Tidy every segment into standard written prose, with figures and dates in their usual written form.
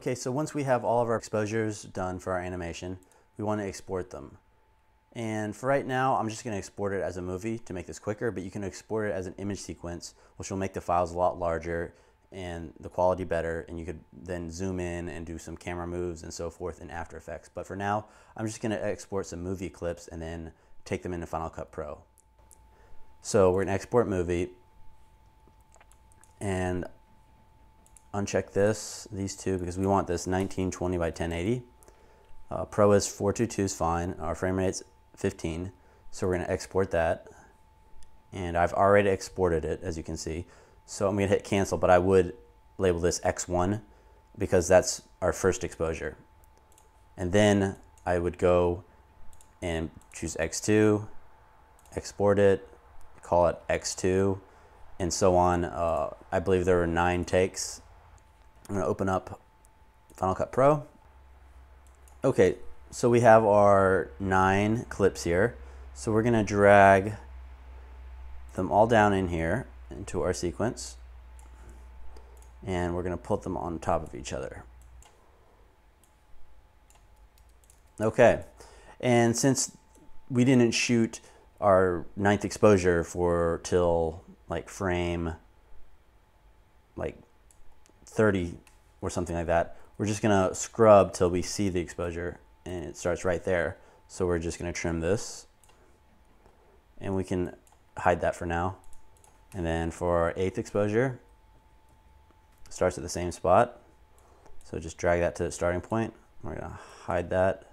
Okay, so once we have all of our exposures done for our animation, we want to export them. And for right now, I'm just going to export it as a movie to make this quicker, but you can export it as an image sequence, which will make the files a lot larger and the quality better, and you could then zoom in and do some camera moves and so forth in After Effects. But for now, I'm just going to export some movie clips and then take them into Final Cut Pro. So we're going to export movie and uncheck these two, because we want this 1920 by 1080. ProRes 422 is fine. Our frame rate's 15, so we're going to export that. And I've already exported it, as you can see. So I'm going to hit cancel, but I would label this X1 because that's our first exposure. And then I would go and choose X2, export it, call it X2, and so on. I believe there were 9 takes. I'm going to open up Final Cut Pro. Okay, so we have our 9 clips here. So we're going to drag them all down in here into our sequence, and we're going to put them on top of each other. Okay, and since we didn't shoot our 9th exposure for till like frame like 30 or something like that, we're just gonna scrub till we see the exposure, and it starts right there. So we're just gonna trim this, and we can hide that for now. And then for our 8th exposure, it starts at the same spot. So just drag that to the starting point. We're gonna hide that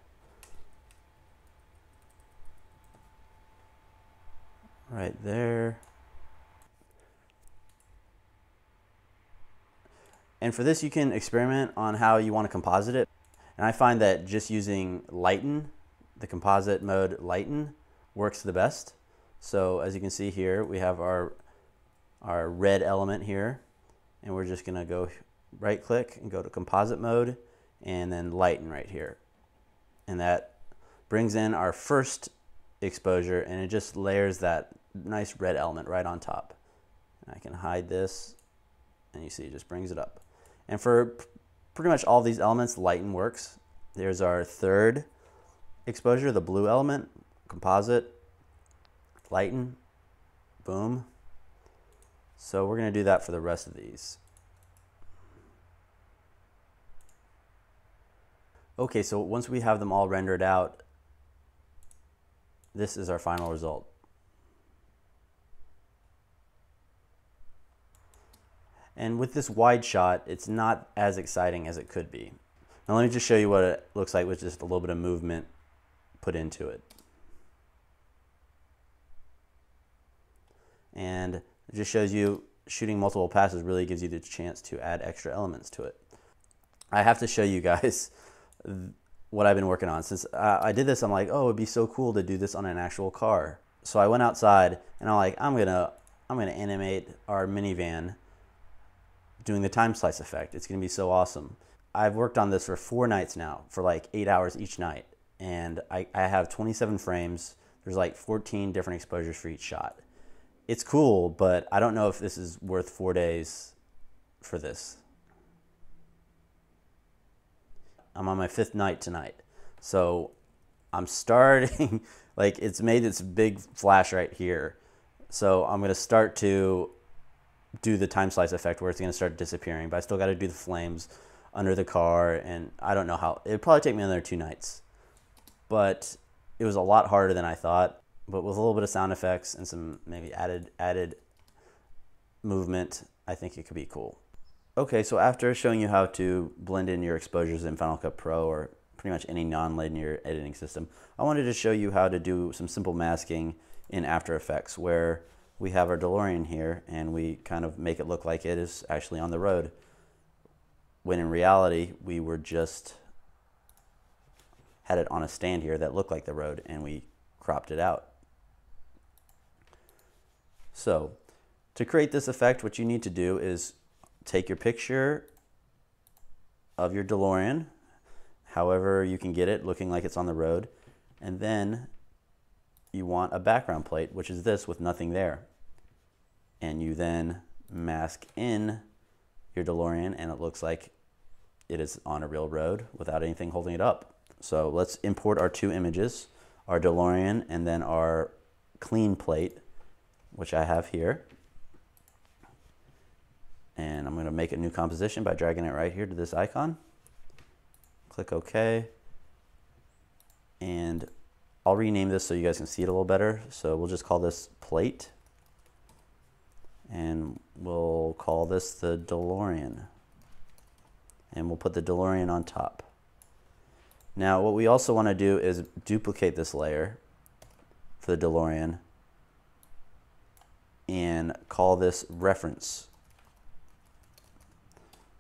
right there. And for this, you can experiment on how you want to composite it. And I find that just using lighten, the composite mode lighten, works the best. So as you can see here, we have our red element here, and we're just gonna go right click and go to composite mode and then lighten right here. And that brings in our first exposure, and it just layers that nice red element right on top. And I can hide this, and you see it just brings it up. And for pretty much all these elements, lighten works. There's our 3rd exposure, the blue element, composite, lighten, boom. So we're going to do that for the rest of these. Okay, so once we have them all rendered out, this is our final result. And with this wide shot, it's not as exciting as it could be. Now let me just show you what it looks like with just a little bit of movement put into it. And it just shows you shooting multiple passes really gives you the chance to add extra elements to it. I have to show you guys what I've been working on. Since I did this, I'm like, oh, it'd be so cool to do this on an actual car. So I went outside, and I'm like, I'm gonna animate our minivan doing the time slice effect. It's going to be so awesome. I've worked on this for 4 nights now, for like 8 hours each night, and I have 27 frames. There's like 14 different exposures for each shot. It's cool, but I don't know if this is worth 4 days for this. I'm on my 5th night tonight, so I'm starting like it's made its big flash right here. So I'm going to start to do the time slice effect where it's going to start disappearing, but I still got to do the flames under the car, and I don't know how. It'd probably take me another 2 nights, but it was a lot harder than I thought. But with a little bit of sound effects and some maybe added movement, I think it could be cool. Okay, so after showing you how to blend in your exposures in Final Cut Pro or pretty much any non-linear editing system, I wanted to show you how to do some simple masking in After Effects, where we have our DeLorean here, and we kind of make it look like it is actually on the road, when in reality, we were just had it on a stand here that looked like the road, and we cropped it out. So to create this effect, what you need to do is take your picture of your DeLorean, however you can get it looking like it's on the road, and then you want a background plate, which is this with nothing there. And you then mask in your DeLorean, and it looks like it is on a real road without anything holding it up. So let's import our two images, our DeLorean and then our clean plate, which I have here. And I'm going to make a new composition by dragging it right here to this icon. Click OK. And I'll rename this so you guys can see it a little better. So we'll just call this plate. And we'll call this the DeLorean. And we'll put the DeLorean on top. Now what we also want to do is duplicate this layer for the DeLorean and call this reference.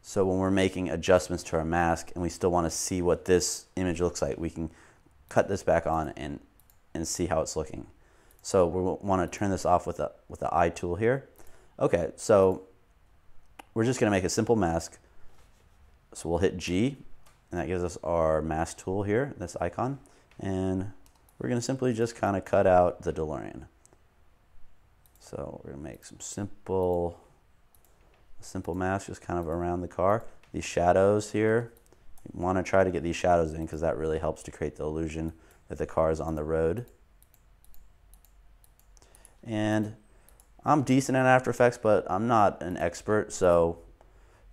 So when we're making adjustments to our mask and we still want to see what this image looks like, we can cut this back on and see how it's looking. So we want to turn this off with the eye tool here. Okay, so we're just going to make a simple mask. So we'll hit G, and that gives us our mask tool here, this icon. And we're going to simply just kind of cut out the DeLorean. So we're going to make some simple mask just kind of around the car. These shadows here, you want to try to get these shadows in because that really helps to create the illusion that the car is on the road. And I'm decent at After Effects, but I'm not an expert, so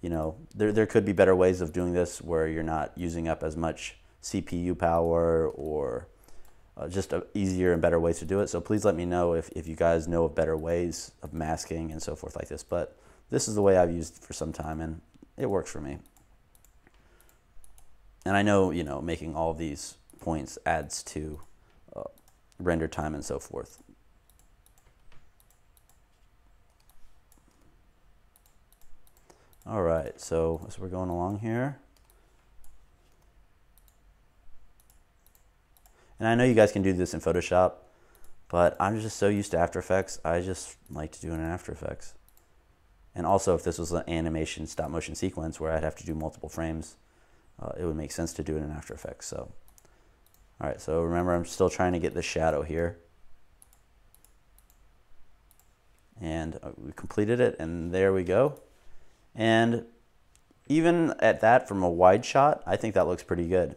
you know there could be better ways of doing this where you're not using up as much CPU power or just easier and better ways to do it. So please let me know if you guys know of better ways of masking and so forth like this. But this is the way I've used for some time, and it works for me. And I know, you know, making all these points adds to render time and so forth. All right, so as we're going along here, and I know you guys can do this in Photoshop, but I'm just so used to After Effects, I just like to do it in After Effects. And also, if this was an animation stop motion sequence where I'd have to do multiple frames, it would make sense to do it in After Effects. So, all right, so remember, I'm still trying to get the shadow here. And we completed it, and there we go. And even at that, from a wide shot, I think that looks pretty good.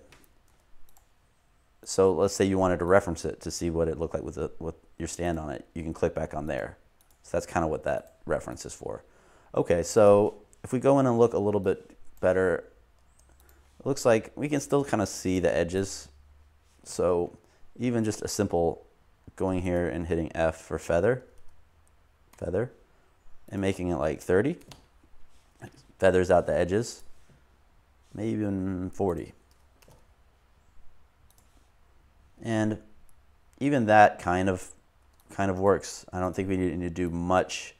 So let's say you wanted to reference it to see what it looked like with your stand on it. You can click back on there. So that's kind of what that reference is for. Okay, so if we go in and look a little bit better, it looks like we can still kind of see the edges. So even just a simple going here and hitting F for feather, and making it like 30. Feathers out the edges, maybe even 40. And even that kind of works. I don't think we need to do much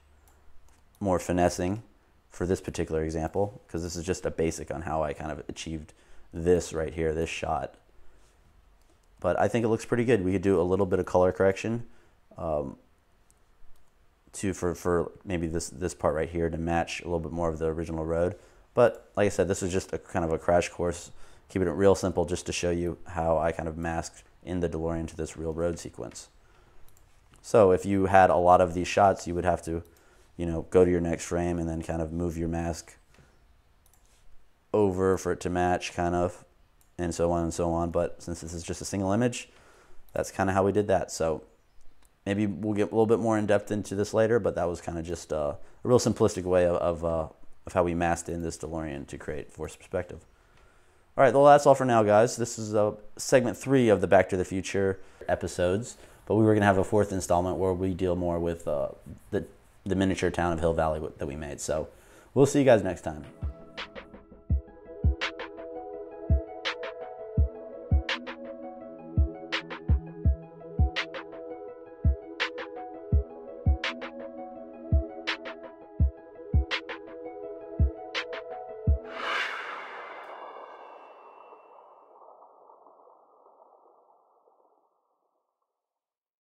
more finessing for this particular example, because this is just a basic on how I kind of achieved this right here, this shot. But I think it looks pretty good. We could do a little bit of color correction for maybe this part right here to match a little bit more of the original road. But like I said, this was just a kind of a crash course, keeping it real simple just to show you how I kind of masked in the DeLorean to this real road sequence. So if you had a lot of these shots, you would have to, you know, go to your next frame and then kind of move your mask over for it to match, kind of, and so on and so on. But since this is just a single image, that's kind of how we did that. So maybe we'll get a little bit more in depth into this later, but that was kind of just a real simplistic way of how we masked in this DeLorean to create forced perspective. All right, well, that's all for now, guys. This is segment 3 of the Back to the Future episodes, but we were going to have a 4th installment where we deal more with the miniature town of Hill Valley that we made. So we'll see you guys next time.